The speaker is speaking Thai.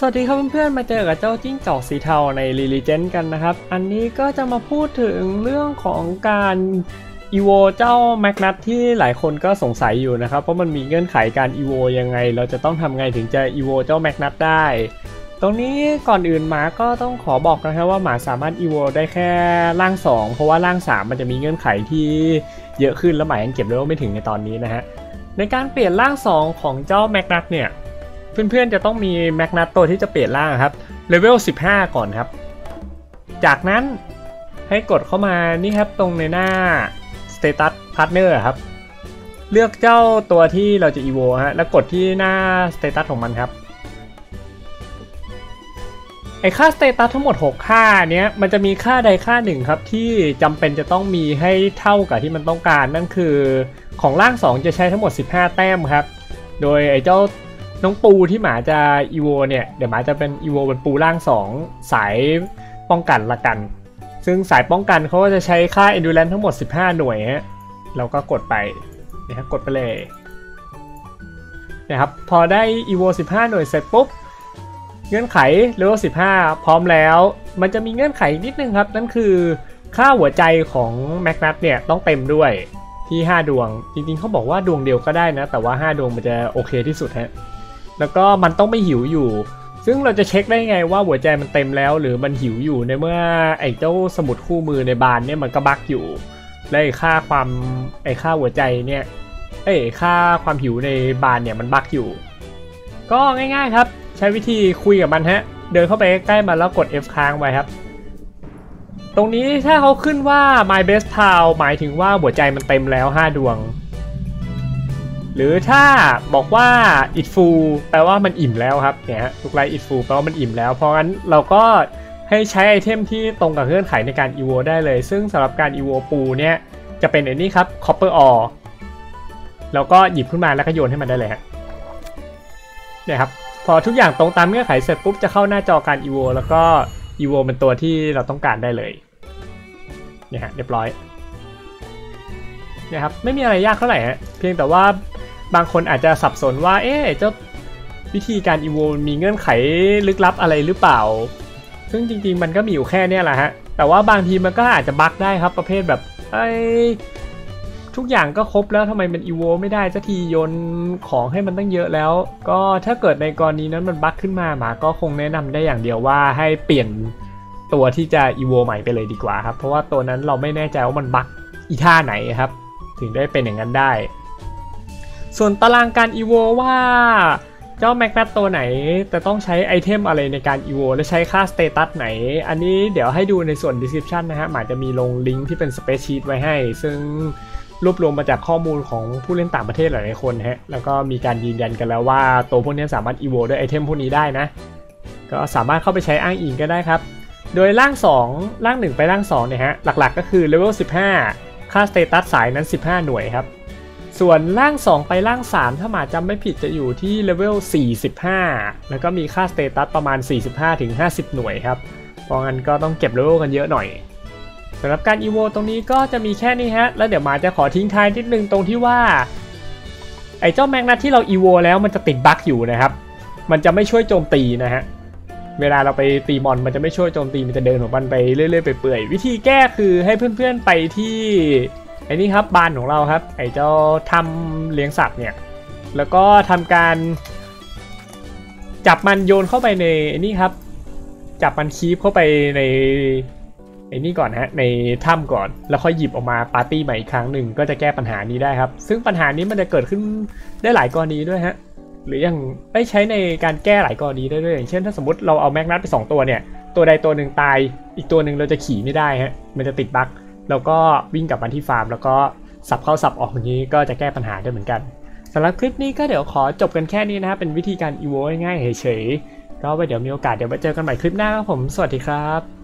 สวัสดีครับเพื่อนๆมาเจอกับเจ้าจิ้งจอกสีเทาในรีลิเจนกันนะครับอันนี้ก็จะมาพูดถึงเรื่องของการอีโวเจ้าแมกนัสที่หลายคนก็สงสัยอยู่นะครับเพราะมันมีเงื่อนไขการอีโวยังไงเราจะต้องทำไงถึงจะอีโวเจ้าแมกนัสได้ตรงนี้ก่อนอื่นหมาก็ต้องขอบอกนะครับว่าหมาสามารถอีโวได้แค่ร่าง2เพราะว่าร่าง3มันจะมีเงื่อนไขที่เยอะขึ้นและหมายังเก็บเลเวลไม่ถึงในตอนนี้นะฮะในการเปลี่ยนร่าง2ของเจ้าแมกนัสเนี่ยเพื่อนๆจะต้องมีแมกนัสตัวที่จะเปลี่ยนร่างครับเลเวล15ก่อนครับจากนั้นให้กดเข้ามานี่ครับตรงในหน้า Status Partner ครับเลือกเจ้าตัวที่เราจะอีโวฮะแล้วกดที่หน้า Status ของมันครับไอค่า Status ทั้งหมด6ค่าเนี้ยมันจะมีค่าใดค่าหนึ่งครับที่จำเป็นจะต้องมีให้เท่ากับที่มันต้องการนั่นคือของร่าง2จะใช้ทั้งหมด15แต้มครับโดยไอเจ้าน้องปูที่หมาจะอีโวเนี่ยเดี๋ยวหมาจะเป็นอีโวเป็นปูร่าง2สายป้องกันละกันซึ่งสายป้องกันเขาจะใช้ค่า Endurance ทั้งหมด15หน่วยฮะเราก็กดไปนะครับกดไปเลยนะครับพอได้อีโว15หน่วยเสร็จปุ๊บเงื่อนไขเลเวล15พร้อมแล้วมันจะมีเงื่อนไขนิดนึงครับนั่นคือค่าหัวใจของแมกนัสเนี่ยต้องเต็มด้วยที่5ดวงจริงๆเขาบอกว่าดวงเดียวก็ได้นะแต่ว่า5ดวงมันจะโอเคที่สุดฮะแล้วก็มันต้องไม่หิวอยู่ซึ่งเราจะเช็คได้ไงว่าหัวใจมันเต็มแล้วหรือมันหิวอยู่ในเมื่อไอ้เจ้าสมุดคู่มือในบานเนี่ยมันก็บั๊กอยู่และไอ้ค่าหัวใจเนี่ยค่าความหิวในบานเนี่ยมันบั๊กอยู่ก็ง่ายๆครับใช้วิธีคุยกับมันฮะเดินเข้าไปใกล้มันแล้วกด F ค้างไว้ครับตรงนี้ถ้าเขาขึ้นว่า My Best Pal หมายถึงว่าหัวใจมันเต็มแล้ว5ดวงหรือถ้าบอกว่า it full แปลว่ามันอิ่มแล้วครับเนี่ยฮะทุกไลท์ it full แปลว่ามันอิ่มแล้วเพราะงั้นเราก็ให้ใช้ไอเทมที่ตรงกับเงื่อนไขในการอีโวได้เลยซึ่งสำหรับการอีโวปูเนี่ยจะเป็นอันนี้ครับ copper ore แล้วก็หยิบขึ้นมาแล้วก็โยนให้มันได้เลยฮะเนี่ยครับพอทุกอย่างตรงตามเงื่อนไขเสร็จปุ๊บจะเข้าหน้าจอการอีโวแล้วก็อีโวเป็นตัวที่เราต้องการได้เลยเนี่ยฮะเรียบร้อยเนี่ยครับไม่มีอะไรยากเท่าไหร่ฮะเพียงแต่ว่าบางคนอาจจะสับสนว่าเจ้าวิธีการอีโวมีเงื่อนไขลึกลับอะไรหรือเปล่าซึ่งจริงๆมันก็มีอยู่แค่นี้แหละฮะแต่ว่าบางทีมันก็อาจจะบั๊กได้ครับประเภทแบบทุกอย่างก็ครบแล้วทำไมมันอีโวไม่ได้สักทีโยนของให้มันตั้งเยอะแล้วก็ถ้าเกิดในกรณีนั้นมันบั๊กขึ้นมาหมาก็คงแนะนำได้อย่างเดียวว่าให้เปลี่ยนตัวที่จะอีโวใหม่ไปเลยดีกว่าครับเพราะว่าตัวนั้นเราไม่แน่ใจว่ามันบั๊กอีท่าไหนครับถึงได้เป็นอย่างนั้นได้ส่วนตารางการอีโวว่าเจ้าแมกนัสตัวไหนจะต้องใช้ไอเทมอะไรในการอีโวและใช้ค่าสเตตัสไหนอันนี้เดี๋ยวให้ดูในส่วน description นะฮะหมายจะมีลงลิงก์ที่เป็น spreadsheet ไว้ให้ซึ่งรวบรวมมาจากข้อมูลของผู้เล่นต่างประเทศหลายคนฮะแล้วก็มีการยืนยันกันแล้วว่าตัวพวกนี้สามารถอีโวด้วยไอเทมพวกนี้ได้นะก็สามารถเข้าไปใช้อ้างอิงก็ได้ครับโดยร่าง2ร่าง1ไปร่าง2เนี่ยฮะหลักๆก็คือเลเวล15ค่าสเตตัสสายนั้น15หน่วยครับส่วนร่าง2ไปร่าง3ถ้าหมาจำไม่ผิดจะอยู่ที่เลเวล45แล้วก็มีค่าสเตตัสประมาณ 45-50 หน่วยครับเพราะงั้นก็ต้องเก็บเลเวลกันเยอะหน่อยสำหรับการอีโวตรงนี้ก็จะมีแค่นี้ฮะแล้วเดี๋ยวหมาจะขอทิ้งท้ายนิดนึงตรงที่ว่าไอ้เจ้าแมกนัสที่เราอีโวแล้วมันจะติดบั๊กอยู่นะครับมันจะไม่ช่วยโจมตีนะฮะเวลาเราไปตีมอนมันจะไม่ช่วยโจมตีมันจะเดินของมันไปเรื่อยๆไปเปื่อยวิธีแก้คือให้เพื่อนๆไปที่ไอ้นี่ครับบ้านของเราครับไอ้เจ้าทำเลี้ยงสัตว์เนี่ยแล้วก็ทำการจับมันโยนเข้าไปในไอ้นี่ครับจับมันคีบเข้าไปในไอ้นี่ก่อนฮะในถ้ำก่อนแล้วค่อยหยิบออกมาปาร์ตี้ใหม่อีกครั้งหนึ่งก็จะแก้ปัญหานี้ได้ครับซึ่งปัญหานี้มันจะเกิดขึ้นได้หลายกรณีด้วยฮะหรือยังได้ใช้ในการแก้หลายกรณีได้ด้วยอย่างเช่นถ้าสมมติเราเอาแมกนัสไป2ตัวเนี่ยตัวใดตัวหนึ่งตายอีกตัวหนึ่งเราจะขี่ไม่ได้ฮะมันจะติดบั๊กแล้วก็วิ่งกลับมาที่ฟาร์มแล้วก็สับเข้าสับออกอย่างนี้ก็จะแก้ปัญหาได้เหมือนกันสำหรับคลิปนี้ก็เดี๋ยวขอจบกันแค่นี้นะครับเป็นวิธีการอีโวง่ายๆเฉยๆก็ไว้เดี๋ยวมีโอกาสเดี๋ยวมาเจอกันใหม่คลิปหน้าครับผมสวัสดีครับ